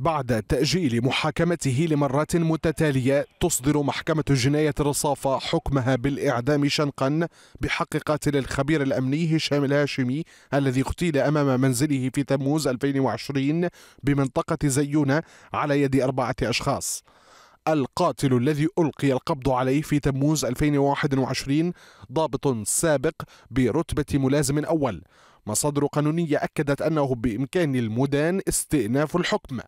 بعد تأجيل محاكمته لمرات متتالية. تصدر محكمة جناية الرصافة حكمها بالإعدام شنقا بحق قاتل الخبير الأمني هشام الهاشمي الذي اغتيل أمام منزله في تموز 2020 بمنطقة زيونة على يد 4 أشخاص. القاتل الذي ألقي القبض عليه في تموز 2021 ضابط سابق برتبة ملازم أول. مصادر قانونية أكدت أنه بإمكان المدان استئناف الحكم،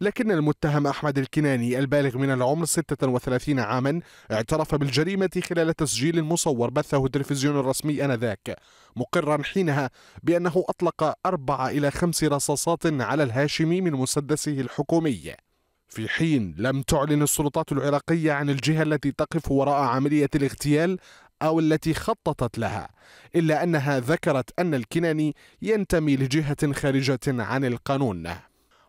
لكن المتهم أحمد الكناني البالغ من العمر 36 عاما اعترف بالجريمة خلال تسجيل مصور بثه التلفزيون الرسمي آنذاك، مقرا حينها بأنه أطلق 4 إلى 5 رصاصات على الهاشمي من مسدسه الحكومي، في حين لم تعلن السلطات العراقية عن الجهة التي تقف وراء عملية الاغتيال أو التي خططت لها، إلا أنها ذكرت أن الكناني ينتمي لجهة خارجة عن القانون.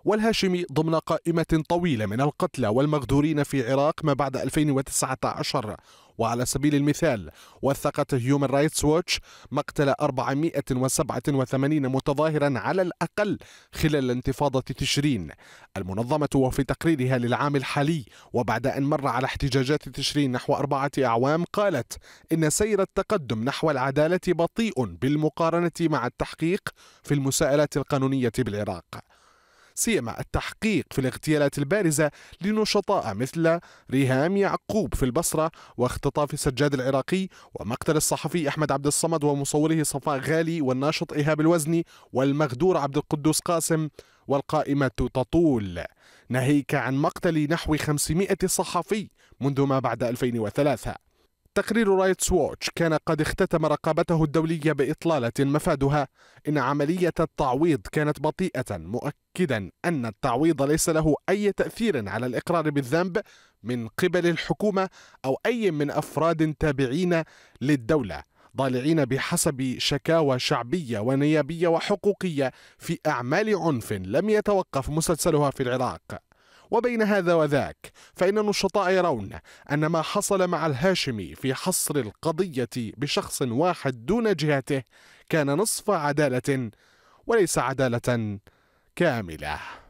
والهاشمي ضمن قائمة طويلة من القتلى والمغدورين في العراق ما بعد 2019، وعلى سبيل المثال وثقت هيومن رايتس ووتش مقتل 487 متظاهرا على الأقل خلال انتفاضة تشرين المنظمة، وفي تقريرها للعام الحالي وبعد أن مر على احتجاجات تشرين نحو 4 أعوام قالت إن سير التقدم نحو العدالة بطيء بالمقارنة مع التحقيق في المساءلات القانونية بالعراق، سيما التحقيق في الاغتيالات البارزة لنشطاء مثل ريهام يعقوب في البصرة واختطاف سجاد العراقي ومقتل الصحفي أحمد عبد الصمد ومصوره صفاء غالي والناشط إيهاب الوزني والمغدور عبد القدس قاسم، والقائمة تطول، ناهيك عن مقتل نحو 500 صحفي منذ ما بعد 2003. تقرير رايتس ووتش كان قد اختتم رقابته الدولية بإطلالة مفادها إن عملية التعويض كانت بطيئة، مؤكدا أن التعويض ليس له أي تأثير على الإقرار بالذنب من قبل الحكومة أو أي من أفراد تابعين للدولة، ضالعين بحسب شكاوى شعبية ونيابية وحقوقية في أعمال عنف لم يتوقف مسلسلها في العراق. وبين هذا وذاك فإن النشطاء يرون أن ما حصل مع الهاشمي في حصر القضية بشخص واحد دون جهته كان نصف عدالة وليس عدالة كاملة.